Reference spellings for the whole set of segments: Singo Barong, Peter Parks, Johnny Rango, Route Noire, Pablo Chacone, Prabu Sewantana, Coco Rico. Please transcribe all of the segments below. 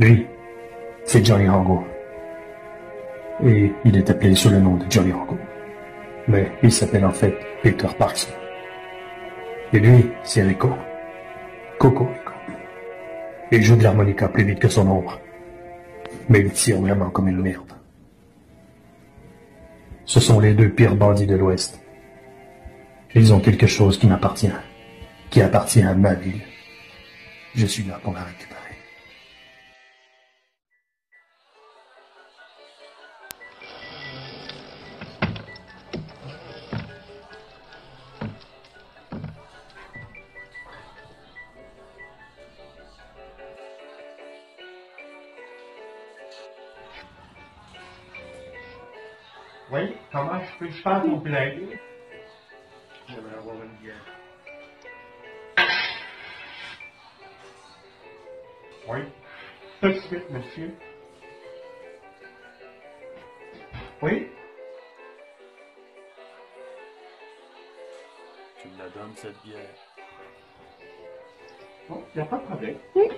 Lui, c'est Johnny Rango. Et il est appelé sous le nom de Johnny Rango. Mais il s'appelle en fait Peter Parks. Et lui, c'est Rico. Coco Rico. Il joue de l'harmonica plus vite que son ombre. Mais il tire vraiment comme une merde. Ce sont les deux pires bandits de l'Ouest. Ils ont quelque chose qui m'appartient, qui appartient à ma ville. Je suis là pour la récupérer. Oui, comment je peux faire pour blaguer? J'aimerais avoir une bière. Oui, tout de suite, monsieur. Oui? Tu me la donnes, cette bière? Bon, il n'y a pas de problème. Oui.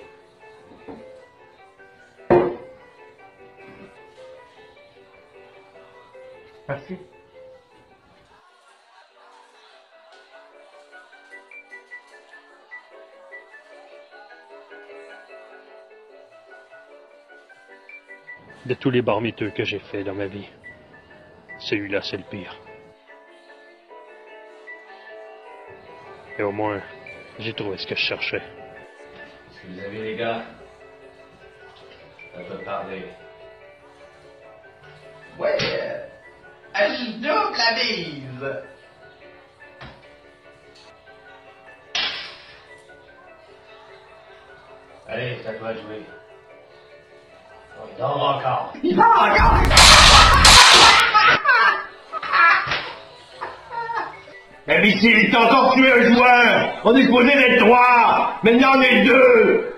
Merci. De tous les bars miteux que j'ai fait dans ma vie, celui-là c'est le pire. Et au moins, j'ai trouvé ce que je cherchais. Excusez-moi les gars, on peut parler. Ouais! Je double la mise. Allez, ça doit jouer. Il dort encore. Il dort encore. Mais ici, il t'a encore tué un joueur. On est supposé d'être trois. Maintenant, on est deux.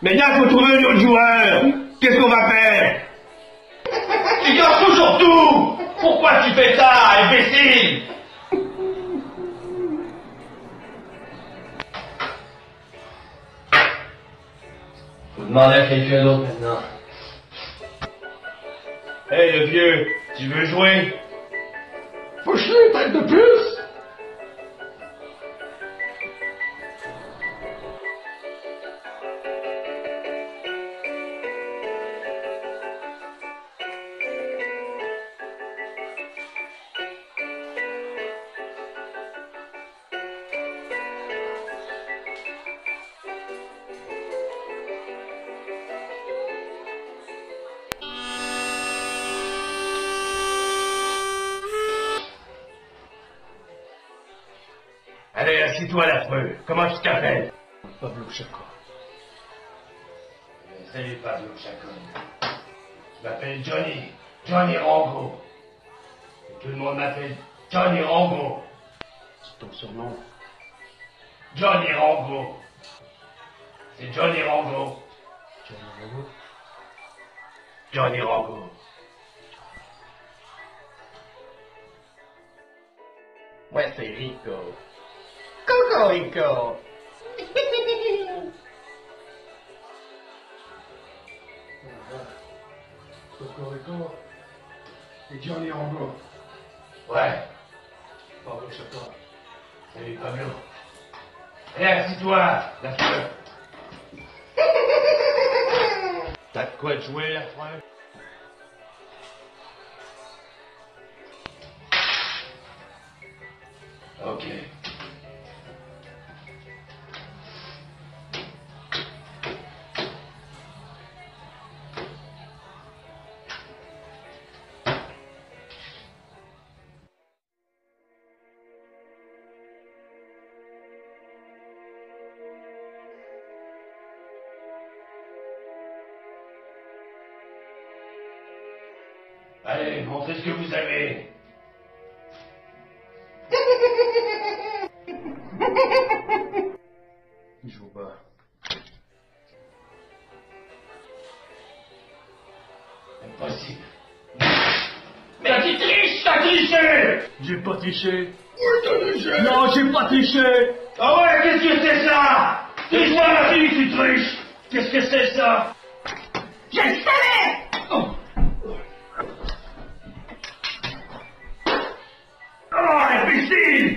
Maintenant, il faut trouver un autre joueur. Qu'est-ce qu'on va faire? Tu gardes toujours tout! Pourquoi tu fais ça, imbécile? Vous demandez à quelqu'un d'autre maintenant. Hé hey, le vieux, tu veux jouer? Faut chier, tête de puce! Allez, assis-toi l'affreux. Comment tu t'appelles? Pablo Chacone. Salut Pablo Chacone. Je m'appelle Johnny. Johnny Rango. Et tout le monde m'appelle Johnny Rango. C'est ton surnom? Johnny Rango. C'est Johnny Rango. Johnny Rango? Johnny Rango. Ouais, c'est Rico. Coco Rico. Coco Rico et Johnny Rango. Ouais. Pablo Chacone. Salut Pablo. Hé, assis-toi, la fleur. T'as de quoi de jouer, la fleur? Ok. Allez, montrez ce que vous avez. Il joue pas. Impossible. Mais tu triches, t'as triché! J'ai pas triché. Oui, t'as triché! Non, j'ai pas triché! Ah ouais, qu'est-ce que c'est ça? Triche-moi la fille, tu triches! Qu'est-ce que c'est, ça? Je le savais! Oh, oh imbécile!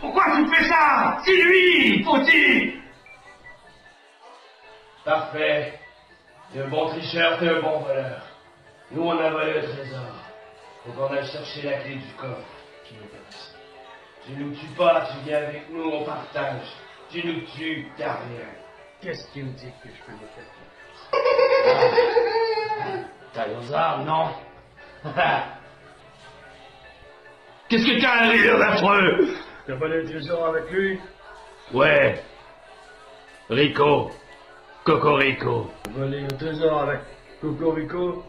Pourquoi tu fais ça? C'est lui, faut-il! Parfait. T'es un bon tricheur, t'es un bon voleur. Nous, on a volé le trésor. Faut qu'on aille chercher la clé du coffre qui nous passe. Tu nous tues pas, tu viens avec nous, on partage. Tu nous tues, t'as rien. Qu'est-ce qui me dit que je peux me faire? T'as nos armes, non? Qu'est-ce que t'as à rire d'affreux? T'as volé le trésor avec lui? Ouais. Rico. Coco Rico. Voler le trésor avec Coco Rico?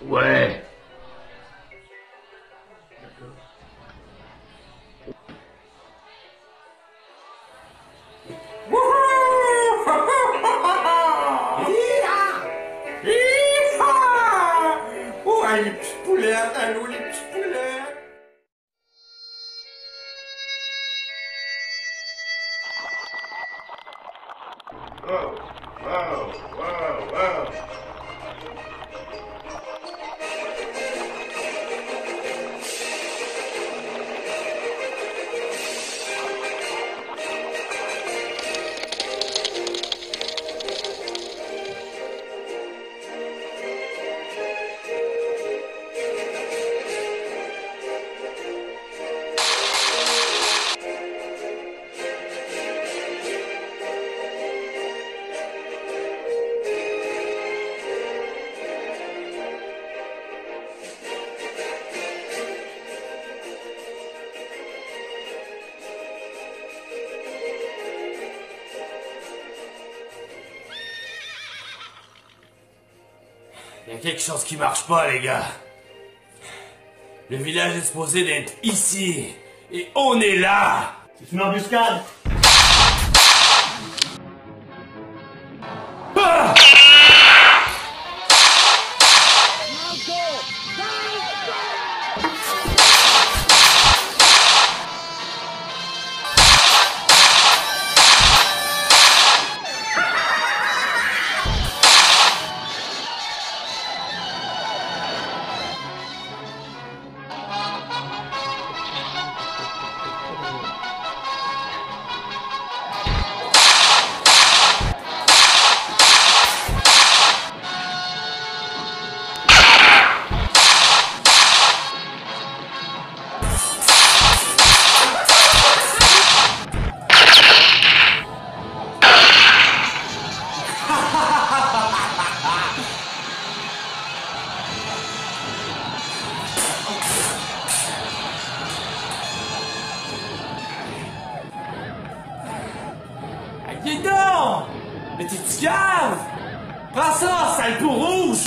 Ouais. Il y a quelque chose qui marche pas, les gars. Le village est supposé d'être ici. Et on est là. C'est une embuscade. Ah! Prends ça, sale peau rouge!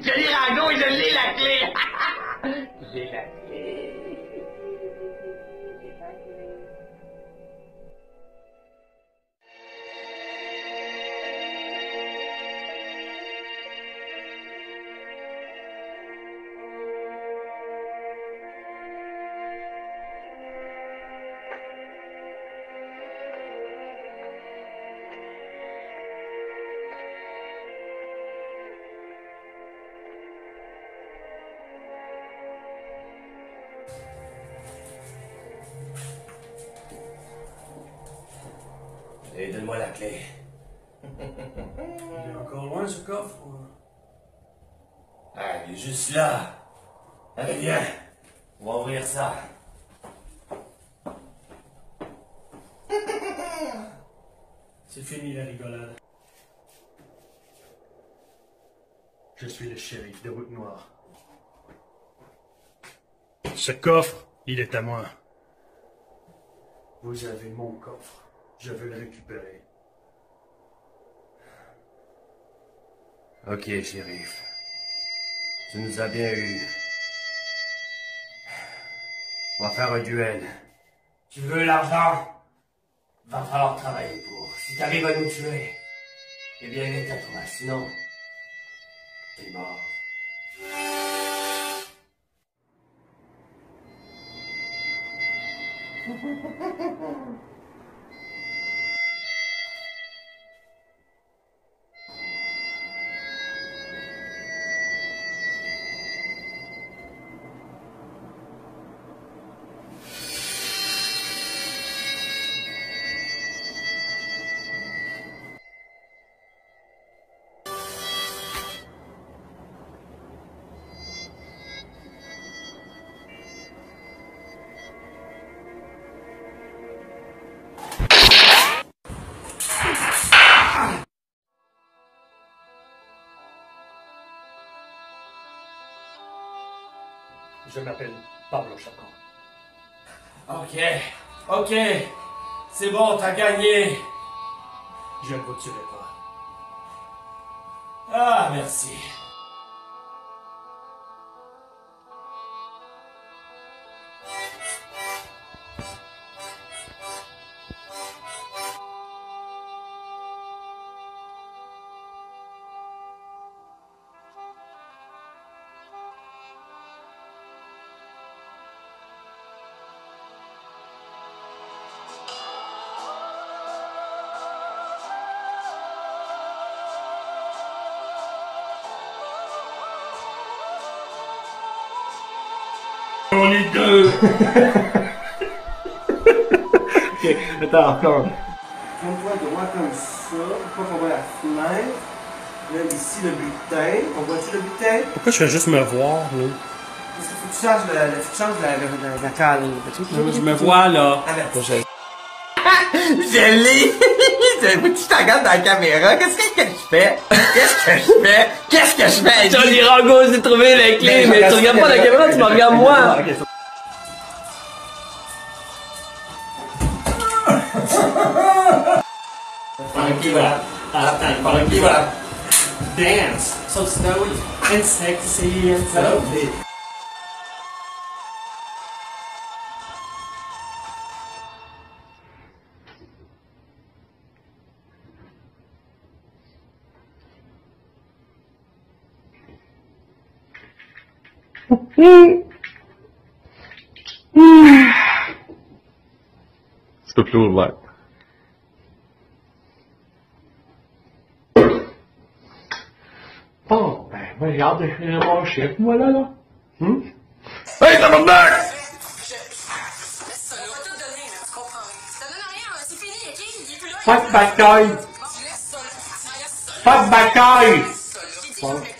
Johnny Rango, je l'ai la clé! J'ai la clé! J'ai la clé! Allez, donne-moi la clé. Il est encore loin, ce coffre? Ah, il est juste là. Allez, viens. On va ouvrir ça. C'est fini, la rigolade. Je suis le shérif de Route Noire. Ce coffre, il est à moi. Vous avez mon coffre. Je veux le récupérer. Ok, shérif. Tu nous as bien eu. On va faire un duel. Tu veux l'argent? Va falloir travailler pour. Si t'arrives à nous tuer, eh bien, aide à toi. Sinon, t'es mort. Je m'appelle Pablo Chacone. Ok, ok, c'est bon, t'as gagné. Je ne vous tuerai pas. Ah, merci. On est deux. Ok, attends, encore. Prends-toi droit comme ça, pourquoi qu'on voit la fenêtre. Là, ici, le butin. On voit-tu le butin? Pourquoi je fais juste me voir, là? Parce qu'il faut que tu changes la calme. Je me vois, là. Je l'ai! Tu t'en regardes dans la caméra, qu'est-ce que je fais? Qu'est-ce que je fais? Johnny Rango, j'ai trouvé la clé, mais tu regardes pas la caméra, tu me regardes moi! Funky rap. Dance, so snowy and sexy and lovely. So cool, like. Bon, ben, moi j'ai hâte de finir mon chef, moi là, là. Hey, t'as mon blague! Pas de bataille!